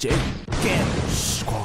这时光。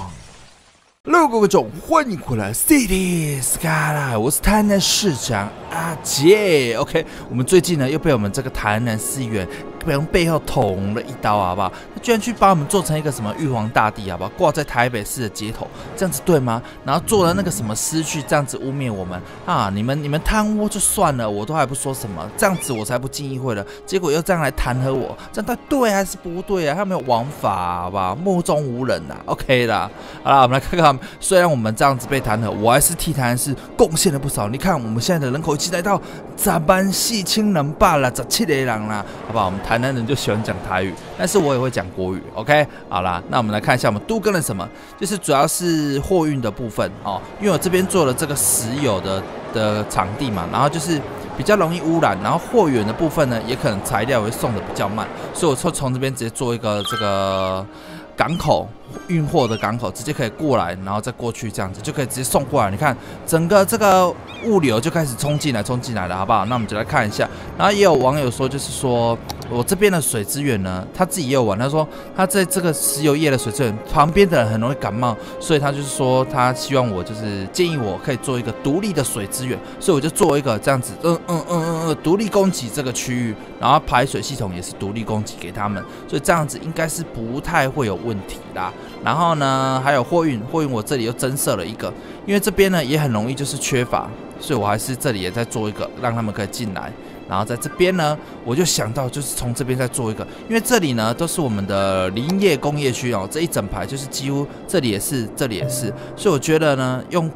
Hello， 各位众，欢迎回来 Cities: Skylines， 我是台南市长阿杰。OK， 我们最近呢又被我们这个台南市议员从背后捅了一刀，好不好？他居然去把我们做成一个什么玉皇大帝，好不好？挂在台北市的街头，这样子对吗？然后做了那个什么诗句，这样子污蔑我们啊！你们贪污就算了，我都还不说什么，这样子我才不进议会了。结果又这样来弹劾我，这样对还是不对啊？他没有王法、啊，好不好？目中无人呐、啊、，OK 啦。好啦，我们来看看。 虽然我们这样子被弹劾，我还是替台南市贡献了不少。你看，我们现在的人口已经来到10,400人罢了，17个人啦，好不好？我们台南人就喜欢讲台语，但是我也会讲国语。OK， 好啦，那我们来看一下我们都跟了什么，就是主要是货运的部分哦，因为我这边做了这个石油的场地嘛，然后就是比较容易污染，然后货源的部分呢，也可能材料会送的比较慢，所以我就从这边直接做一个这个。 港口运货的港口直接可以过来，然后再过去，这样子就可以直接送过来。你看，整个这个物流就开始冲进来了，好不好？那我们就来看一下。然后也有网友说，就是说我这边的水资源呢，他自己也有玩。他说他在这个石油业的水资源旁边的人很容易感冒，所以他就是说他希望我就是建议我可以做一个独立的水资源，所以我就做一个这样子，独立供给这个区域，然后排水系统也是独立供给给他们，所以这样子应该是不太会有 问题啦，然后呢，还有货运我这里又增设了一个，因为这边呢也很容易就是缺乏，所以我还是这里也在做一个，让他们可以进来。然后在这边呢，我就想到就是从这边再做一个，因为这里呢都是我们的林业工业区哦，这一整排就是几乎这里也是，这里也是，所以我觉得呢用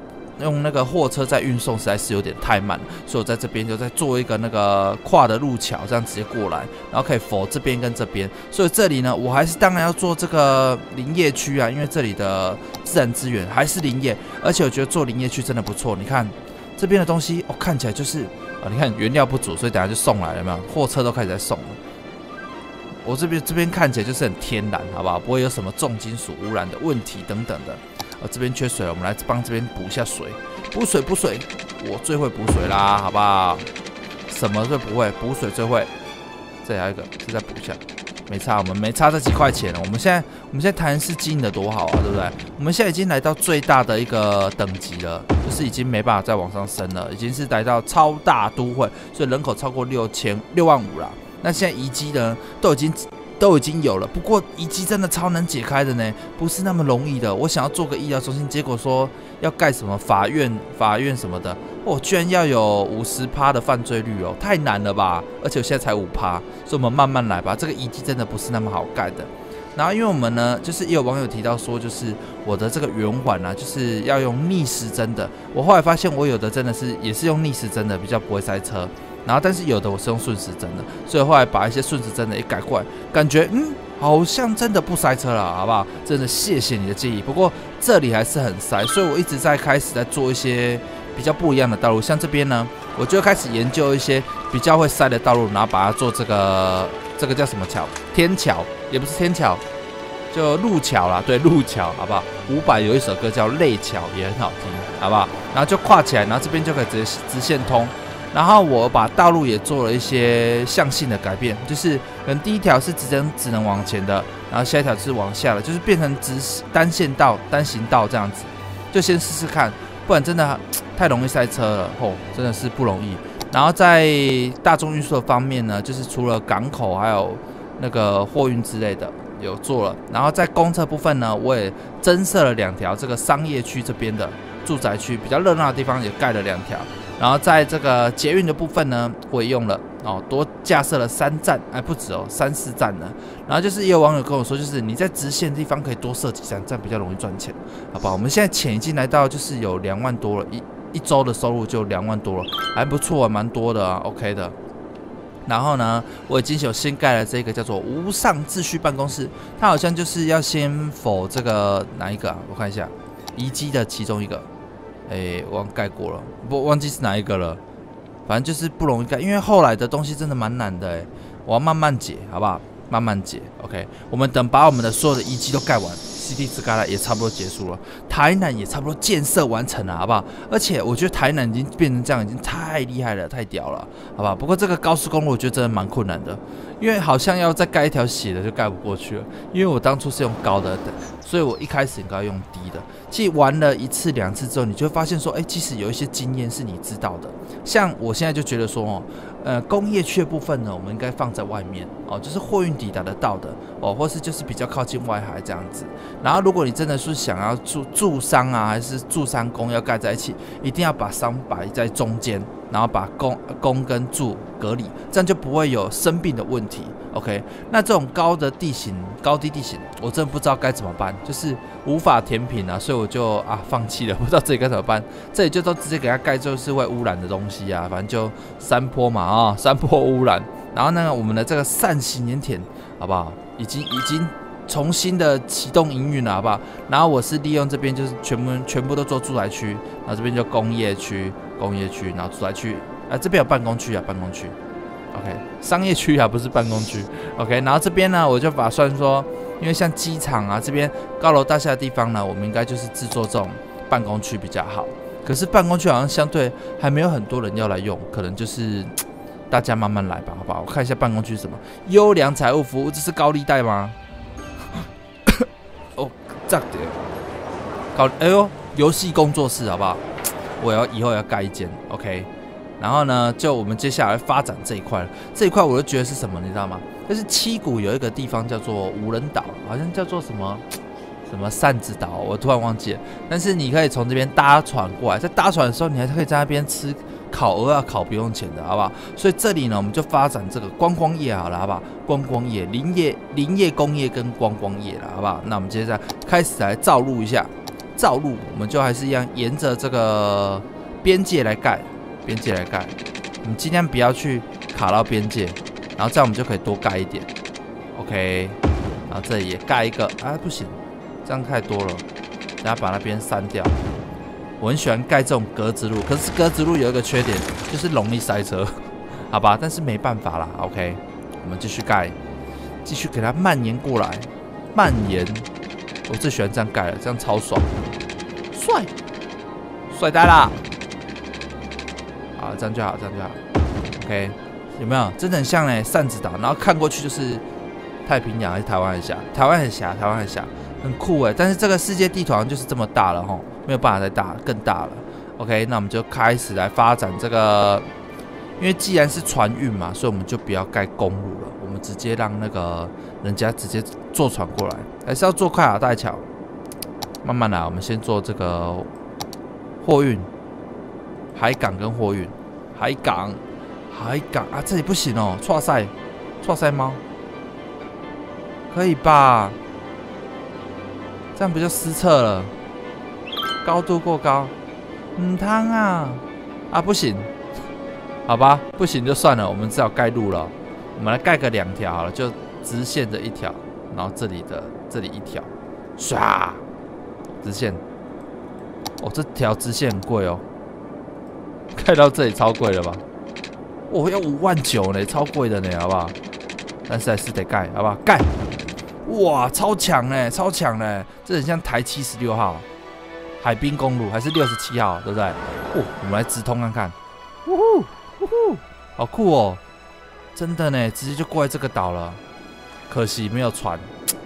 那个货车在运送实在是有点太慢了，所以我在这边就在做一个那个跨的路桥，这样直接过来，然后可以否这边跟这边。所以这里呢，我还是当然要做这个林业区啊，因为这里的自然资源还是林业，而且我觉得做林业区真的不错。你看这边的东西，哦，看起来就是啊，你看原料不足，所以等下就送来了，有没有？货车都开始在送了。 我这边看起来就是很天然，好不好？不会有什么重金属污染的问题等等的。这边缺水了，我们来帮这边补一下水，补水，我最会补水啦，好不好？什么最不会？补水最会。这里还有一个，这再补一下，没差，我们没差这几块钱了。我们现在台南市经营的多好啊，对不对？我们现在已经来到最大的一个等级了，就是已经没办法再往上升了，已经是来到超大都会，所以人口超过6万5啦。 那现在遗迹呢，都已经有了，不过遗迹真的超难解开的呢，不是那么容易的。我想要做个医疗中心，结果说要盖什么法院什么的，哦，居然要有50%的犯罪率哦，太难了吧！而且我现在才5%，所以我们慢慢来吧。这个遗迹真的不是那么好盖的。 然后，因为我们呢，就是也有网友提到说，就是我的这个圆环啊，就是要用逆时针的。我后来发现，我有的真的是也是用逆时针的，比较不会塞车。然后，但是有的我是用顺时针的，所以后来把一些顺时针的也改过来，感觉好像真的不塞车了，好不好？真的谢谢你的建议。不过这里还是很塞，所以我一直在做一些比较不一样的道路。像这边呢，我就开始研究一些比较会塞的道路，然后把它做这个叫什么桥？天桥。 也不是天桥，就路桥啦，对，路桥，好不好？伍佰有一首歌叫《泪桥》，也很好听，好不好？然后就跨起来，然后这边就可以直接直线通。然后我把道路也做了一些向性的改变，就是可能第一条是只能往前的，然后下一条是往下的，就是变成单线道、单行道这样子。就先试试看，不然真的太容易塞车了，吼，真的是不容易。然后在大众运输的方面呢，就是除了港口，还有 那个货运之类的有做了，然后在公厕部分呢，我也增设了2条这个商业区这边的住宅区比较热闹的地方也盖了2条，然后在这个捷运的部分呢，我也用了哦，多架设了3站，哎不止哦，3、4站呢。然后就是也有网友跟我说，就是你在直线的地方可以多设几站，这样比较容易赚钱，好不好？我们现在钱已经来到就是有2万多了，一周的收入就2万多了，还不错，蛮多的啊 ，OK 的。 然后呢，我已经有先盖了这个叫做无上秩序办公室，它好像就是要先否这个哪一个啊？我看一下，遗迹的其中一个，哎，我盖过了，不忘记是哪一个了，反正就是不容易盖，因为后来的东西真的蛮难的哎，我要慢慢解，好不好？慢慢解 ，OK， 我们等把我们的所有的遗迹都盖完 ，Cities: Skylines 也差不多结束了，台南也差不多建设完成了，好不好？而且我觉得台南已经变成这样，已经太厉害了，太屌了，好不好？不过这个高速公路我觉得真的蛮困难的，因为好像要再盖一条斜的就盖不过去了，因为我当初是用高的，所以我一开始应该用低的。其实玩了一次两次之后，你就会发现说，哎，其实有一些经验是你知道的。像我现在就觉得说，哦，工业区的部分呢，我们应该放在外面哦，就是货运抵达得到的哦，或是就是比较靠近外海这样子。然后如果你真的是想要住商啊，还是住商工要盖在一起，一定要把商摆在中间。 然后把工跟住隔离，这样就不会有生病的问题。OK， 那这种高的地形、高低地形，我真的不知道该怎么办，就是无法填平啊，所以我就放弃了，不知道这里该怎么办。这里就都直接给它盖，就是会污染的东西啊，反正就山坡嘛啊，山坡污染。然后呢，我们的这个扇形盐田，好不好？已经。 重新的启动营运了，好不好？然后我是利用这边，就是全部都做住宅区，然后这边就工业区，然后住宅区，这边有办公区啊，办公区 ，OK， 商业区啊，不是办公区 ，OK。然后这边呢，我就打算说，因为像机场啊，这边高楼大厦的地方呢，我们应该就是制作这种办公区比较好。可是办公区好像相对还没有很多人要来用，可能就是。 大家慢慢来吧，好不好？我看一下办公区是什么，优良财务服务，这是高利贷吗？哦，这点搞，哎呦，游戏工作室，好不好？我以后要盖一间 ，OK。然后呢，就我们接下来发展这一块了，这一块我就觉得是什么，你知道吗？就是七股有一个地方叫做无人岛，好像叫做什么。 什么扇子岛，我突然忘记了。但是你可以从这边搭船过来，在搭船的时候，你还可以在那边吃烤鹅啊，烤不用钱的，好不好？所以这里呢，我们就发展这个观光业好了，好不好？观光业、林业、工业跟观光业了，好不好？那我们接下来开始来造路一下，造路我们就还是一样沿着这个边界来盖，边界来盖。我们尽量不要去卡到边界，然后这样我们就可以多盖一点。OK， 然后这里也盖一个，啊，不行。 这样太多了，等下把那边删掉。我很喜欢盖这种格子路，可是格子路有一个缺点，就是容易塞车，好吧？但是没办法啦 ，OK。我们继续盖，继续给它蔓延过来，蔓延。我最喜欢这样盖了，这样超爽，帅，帅呆啦！好，这样就好，这样就好 ，OK。有没有？真的很像嘞，扇子岛，然后看过去就是太平洋还是台湾海峡？台湾海峡，台湾海峡。 很酷哎，但是这个世界地图好像就是这么大了吼，没有办法再大更大了。OK， 那我们就开始来发展这个，因为既然是船运嘛，所以我们就不要盖公路了，我们直接让那个人家直接坐船过来，还是要做跨海大桥。慢慢来，我们先做这个货运、海港跟货运、海港啊，这里不行哦，剉赛，剉赛猫，可以吧？ 这样不就失策了？高度过高，嗯，汤啊啊不行，好吧，不行就算了，我们只好盖路了。我们来盖个两条好了，就直线的一条，然后这里一条，唰，直线。哦，这条直线很贵哦，盖到这里超贵了吧？哦，要5万9呢，超贵的呢，好不好？但是还是得盖，好不好？盖。 哇，超强嘞，超强嘞！这很像台76号海滨公路，还是67号，对不对？哦，我们来直通看看。呜呼，呜呼，好酷哦！真的呢，直接就过来这个岛了。可惜没有船，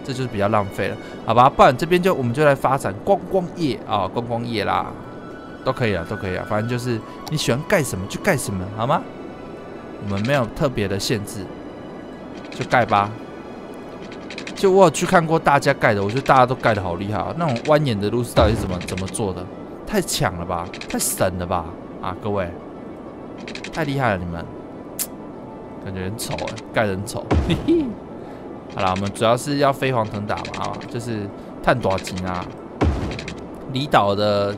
这就是比较浪费了，好吧？不然这边我们就来发展观光业啊，观光业啦，都可以了，都可以了。反正就是你喜欢盖什么就盖什么，好吗？我们没有特别的限制，就盖吧。 就我有去看过大家盖的，我觉得大家都盖的好厉害啊！那种蜿蜒的路是到底是怎么做的？太强了吧，太神了吧！啊，各位，太厉害了你们，感觉很丑哎，盖得很丑。嘿嘿，好啦，我们主要是要飞黄腾达嘛，啊，就是探多金啊。离岛的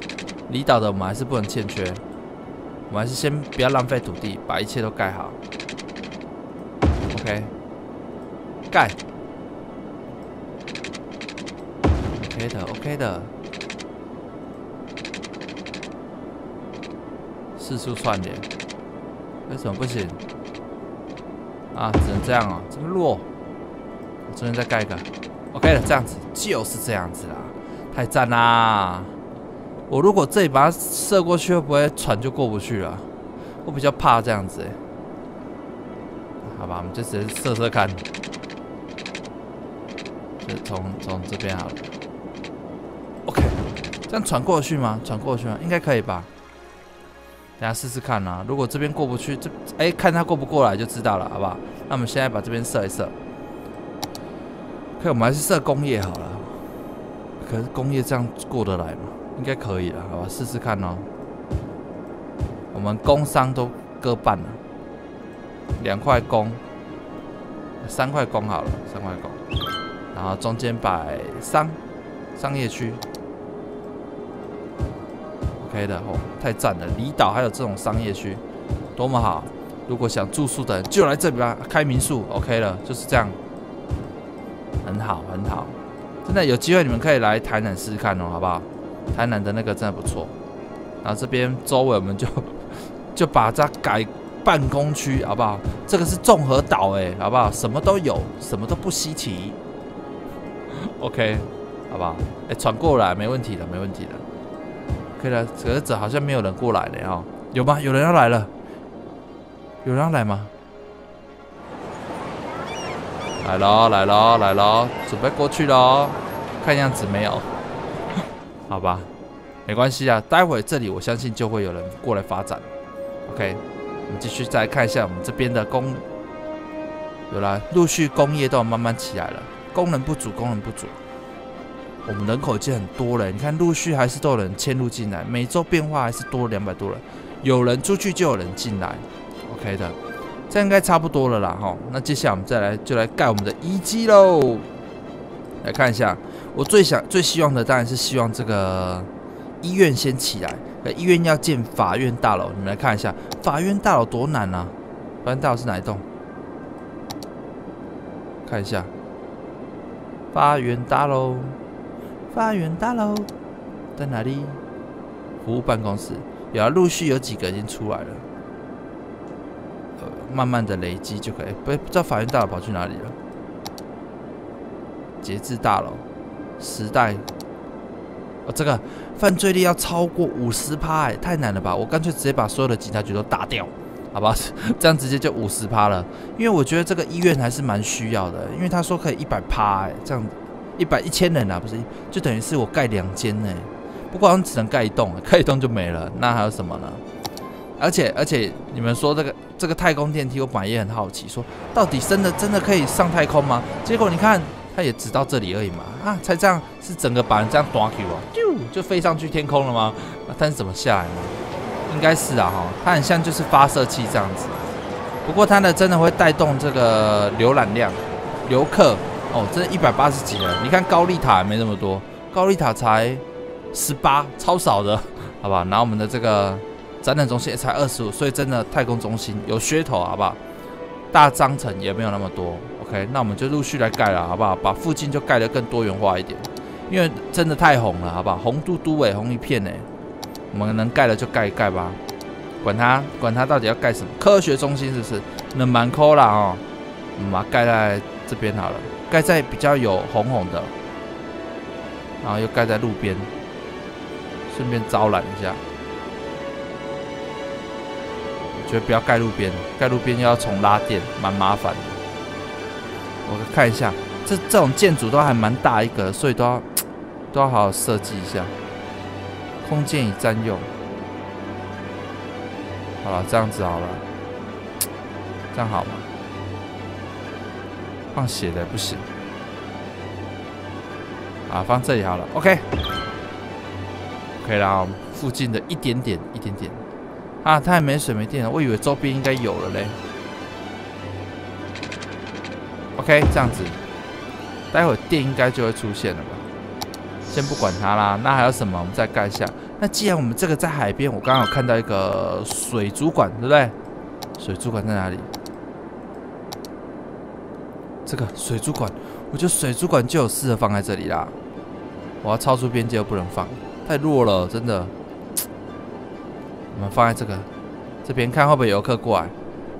我们还是不能欠缺，我们还是先不要浪费土地，把一切都盖好。OK， 盖。 OK 的 ，OK 的，四处串联，为什么不行？啊，只能这样哦，这么弱。我这边再盖一个 ，OK 的，这样子就是这样子啦，太赞啦！我如果这里把它射过去，会不会船就过不去了？我比较怕这样子、欸。好吧，我们就直接射射看，就从这边好了。OK， 这样传过去吗？传过去吗？应该可以吧？等下试试看啊。如果这边过不去，看他过不过来就知道了，好不好？那我们现在把这边射一射。OK， 我们还是射工业好了。可是工业这样过得来吗？应该可以了，好吧？试试看哦。我们工商都割半了。 2块弓，3块弓好了，3块弓，然后中间摆商业区 ，OK 的哦，太赞了！离岛还有这种商业区，多么好！如果想住宿的人就来这里吧，开民宿 ，OK 了，就是这样，很好很好，真的有机会你们可以来台南试试看哦，好不好？台南的那个真的不错，然后这边周围我们就把它改。 办公区好不好？这个是综合岛哎，好不好？什么都有，什么都不稀奇。OK， 好不好？哎，传过来没问题的，没问题的，可以了。可是这好像没有人过来了哦，有吗？有人要来了？有人要来吗？来喽，来喽，来喽，准备过去喽。看样子没有，好吧，没关系啊。待会这里我相信就会有人过来发展。OK。 我们继续再看一下我们这边的工，有啦，陆续工业都有慢慢起来了，功能不足，我们人口已经很多了，你看陆续还是都有人迁入进来，每周变化还是多200多人，有人出去就有人进来 ，OK 的，这应该差不多了啦哈。那接下来我们就来盖我们的遗迹喽，来看一下，我最希望的当然是希望这个医院先起来。 医院要建法院大楼，你们来看一下，法院大楼多难啊！法院大楼是哪一栋？看一下，法院大楼在哪里？服务办公室，有啊，陆续有几个已经出来了，慢慢的累积就可以。不知道法院大楼跑去哪里了？节制大楼，时代。 哦，这个犯罪率要超过50%，哎，太难了吧！我干脆直接把所有的警察局都打掉，好吧？这样直接就50%了。因为我觉得这个医院还是蛮需要的，因为他说可以100%，哎，这样1000人啊，不是？就等于是我盖2间呢。不过好像只能盖1栋，盖1栋就没了。那还有什么呢？而且你们说这个太空电梯，我本来也很好奇，说到底真的可以上太空吗？结果你看。 他也只到这里而已嘛，啊，才这样是整个把人这样打起哦，就飞上去天空了吗？啊，但是怎么下来呢？应该是啊哈，它很像就是发射器这样子，不过它呢真的会带动这个浏览量、游客哦，真的180几人，你看高丽塔也没那么多，高丽塔才18，超少的，好吧？然后我们的这个展览中心也才25，所以真的太空中心有噱头，好不好？大章程也没有那么多。 OK， 那我们就陆续来盖了，好不好？把附近就盖得更多元化一点，因为真的太红了，好不好？红嘟嘟哎、欸，红一片哎、欸，我们能盖的就盖一盖吧，管它到底要盖什么？科学中心是不是？那蛮抠啦哦，我们把它盖在这边好了，盖在比较有红的，然后又盖在路边，顺便招揽一下。我觉得不要盖路边，盖路边又要重拉电，蛮麻烦的。 我看一下，这种建筑都还蛮大一个，所以都要好好设计一下。空间已占用，好了，这样子好了，这样好吗？放斜的不行，啊，放这里好了 ，OK， 可以啦。我们附近的一点点，啊，它还没水没电了，我以为周边应该有了嘞。 OK， 这样子，待会电应该就会出现了吧？先不管它啦。那还有什么？我们再盖一下。那既然我们这个在海边，我刚刚有看到一个水族馆，对不对？水族馆在哪里？这个水族馆，我觉得水族馆就有适合放在这里啦。我要超出边界又不能放，太弱了，真的。我们放在这个这边看会不会游客过来？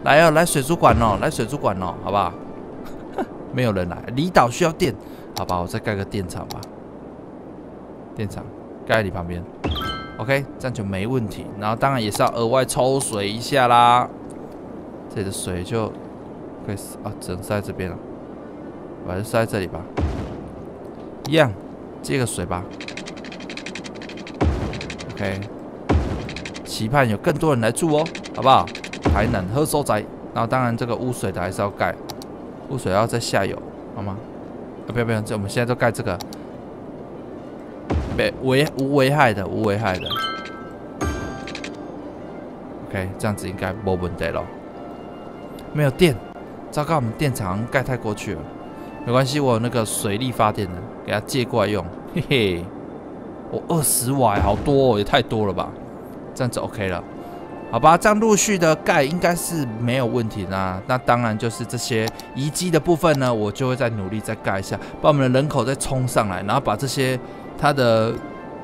来哦，来水族馆哦，来水族馆哦，好不好？ 没有人来，离岛需要电，好吧，我再盖个电厂吧。电厂盖在你旁边 ，OK， 这样就没问题。然后当然也是要额外抽水一下啦，这里的水就可以啊，只能塞这边了，我还是塞这里吧。一样，接个水吧。OK， 期盼有更多人来住哦，好不好？台南喝收宅，然后当然这个污水的还是要盖，污水要在下游，好吗？啊，不要不要，我们现在就盖这个，无危害的。OK， 这样子应该没问题了。没有电，糟糕！我们电厂盖太过去了，没关系，我有那个水力发电的，给它借过来用。嘿嘿，我20瓦，好多哦，也太多了吧？这样子 OK 了，好吧？这样陆续的盖应该是没有问题啦。那当然就是这些遗迹的部分呢，我就会再努力再盖一下，把我们的人口再冲上来，然后把这些它的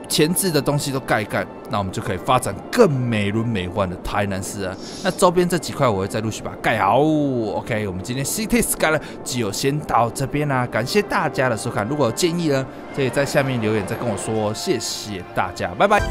前置的东西都盖一盖。 那我们就可以发展更美轮美奂的台南市啊！那周边这几块我会再陆续把它盖好。OK， 我们今天 Cities: Skylines 就先到这边啦、啊，感谢大家的收看。如果有建议呢，可以在下面留言再跟我说。谢谢大家，拜拜。